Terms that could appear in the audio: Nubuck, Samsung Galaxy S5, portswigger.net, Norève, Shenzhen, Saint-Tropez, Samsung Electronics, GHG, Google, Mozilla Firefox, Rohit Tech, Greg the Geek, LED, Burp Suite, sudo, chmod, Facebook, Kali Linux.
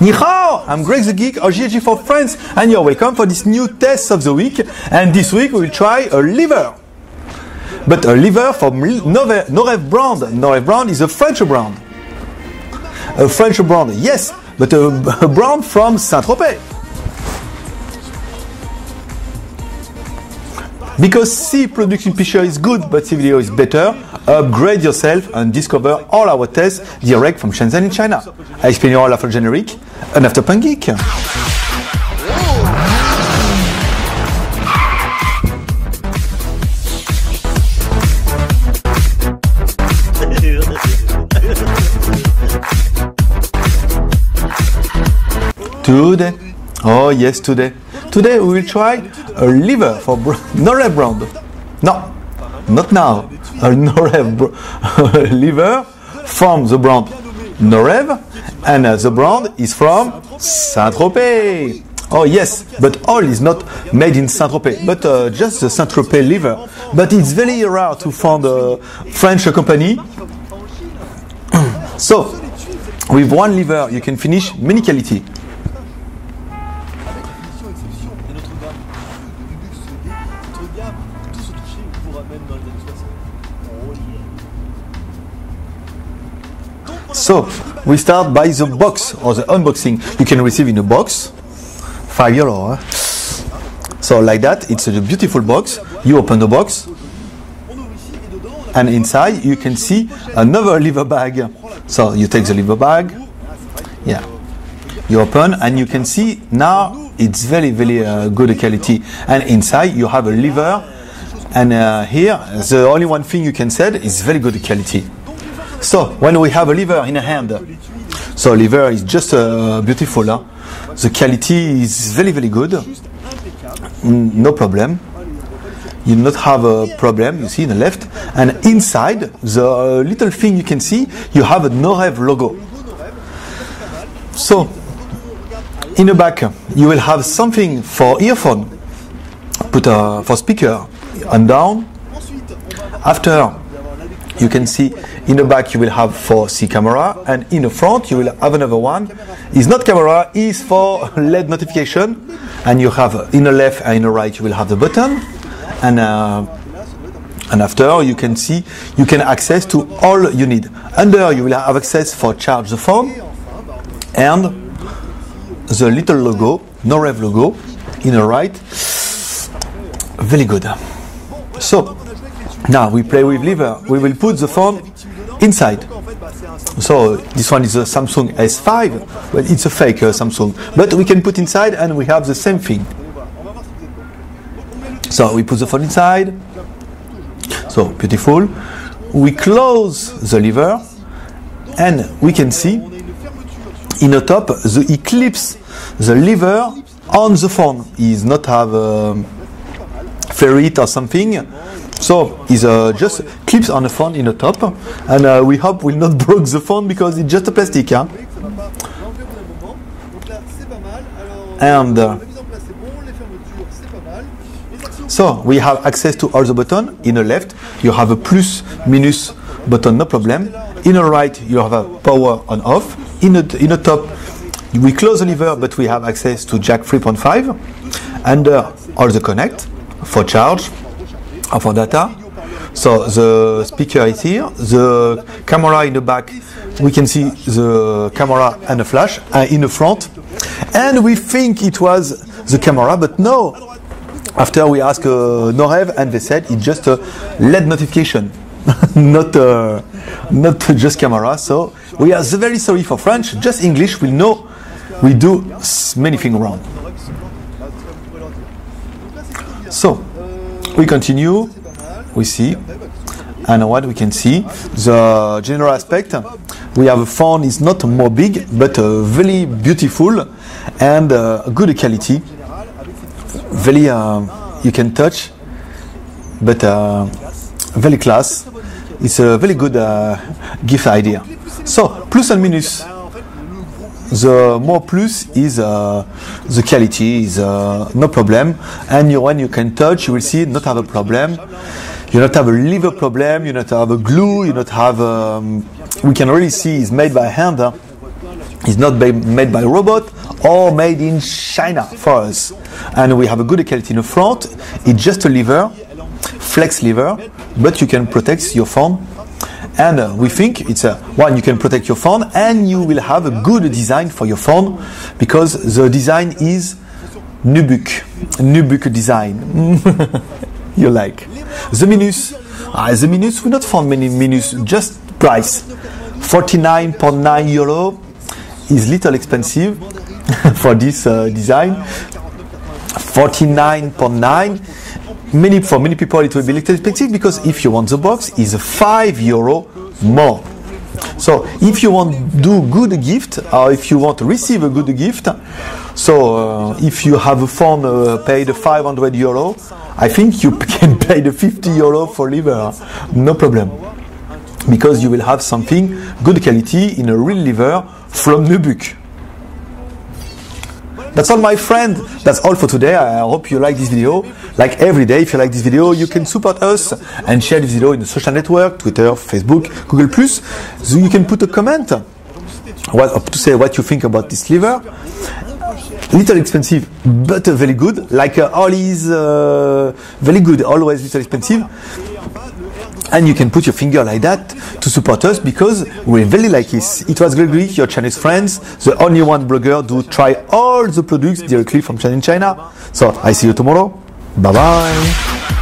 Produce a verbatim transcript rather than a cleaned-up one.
Ni hao! I'm Greg the Geek or G H G for friends, and you're welcome for this new test of the week. And this week we'll try a lever. But a lever from Norève brand. Norève brand is a French brand. A French brand, yes, but a, a brand from Saint-Tropez. Because see production picture is good, but see video is better, upgrade yourself and discover all our tests direct from Shenzhen in China. I explain you all after generic and after Punk Geek. Today, oh yes, today. Today we will try a lever for Norève brand. No, not now. A Norève lever from the brand Norève, and the brand is from Saint-Tropez. Oh yes, but all is not made in Saint-Tropez, but uh, just the Saint-Tropez lever. But it's very rare to find a French company. So, with one lever you can finish many quality. So, we start by the box or the unboxing. You can receive in a box, five euro. Huh? So like that, it's a beautiful box. You open the box and inside you can see another lever bag. So you take the lever bag, yeah, you open and you can see now it's very, very uh, good quality. And inside you have a lever, and uh, here the only one thing you can say is very good quality. So, when we have a lever in a hand, so lever is just uh, beautiful, huh? The quality is very, very good, no problem, you not have a problem, you see, in the left, and inside, the uh, little thing you can see, you have a Norève logo. So, in the back, you will have something for earphone, put uh, for speaker, and down, after, you can see in the back you will have for C camera, and in the front you will have another one. It's not camera, it's for L E D notification. And you have in the left and in the right you will have the button. And uh, and after you can see you can access to all you need. Under you will have access for charge the phone and the little logo, Norève logo, in the right. Very good. So. Now we play with lever, we will put the phone inside. So this one is a Samsung S five, well, it's a fake uh, Samsung, but we can put inside and we have the same thing. So we put the phone inside, so beautiful. We close the lever and we can see in the top the eclipse, the lever on the phone. It does not have a ferrite or something. So it's uh, just clips on the phone in the top, and uh, we hope we'll not break the phone because it's just a plastic. Huh? And uh, so we have access to all the buttons. In the left, you have a plus minus button, no problem. In the right, you have a power on off. In the, in the top, we close the lever, but we have access to jack three point five, and uh, all the connect for charge. For data, so the speaker is here, the camera in the back, we can see the camera and the flash uh, in the front, and we think it was the camera, but no, after we ask uh, Norève and they said it's just a L E D notification, not uh, not just camera, so we are very sorry for French, just English, we know we do many things wrong. So, we continue, we see, and what we can see, the general aspect, we have a phone is not more big, but uh, very beautiful and uh, good quality, very, uh, you can touch, but uh, very class, it's a very good uh, gift idea. So, plus and minus, the more plus is uh, the quality is uh, no problem, and you, when you can touch you will see not have a problem, you not have a lever problem, you not have a glue, you not have um, we can really see it's made by hand, huh? is not made by robot or made in China for us. And we have a good equality in the front. It's just a lever, flex lever, but you can protect your phone. And uh, we think it's a one, you can protect your phone and you will have a good design for your phone because the design is Nubuck, Nubuck design. You like. The Minus, ah, the Minus, we not found many Minus, just price. forty-nine point nine euro is little expensive for this uh, design. forty-nine point nine, many, for many people it will be little expensive because if you want the box, it's five euro more. So if you want to do good gift, or if you want to receive a good gift, so uh, if you have a phone uh, paid five hundred euro, I think you can pay the fifty euro for lever, no problem. Because you will have something good quality in a real lever from Nubuck. That's all, my friend. That's all for today. I hope you like this video. Like every day, if you like this video, you can support us and share this video in the social network, Twitter, Facebook, Google plus. So you can put a comment what, to say what you think about this lever. Little expensive, but very good. Like uh, always, uh, very good, always little expensive. And you can put your finger like that to support us because we really like this. It was Greg the Geek, your Chinese friends, the only one blogger to try all the products directly from China in China. So I see you tomorrow. Bye bye.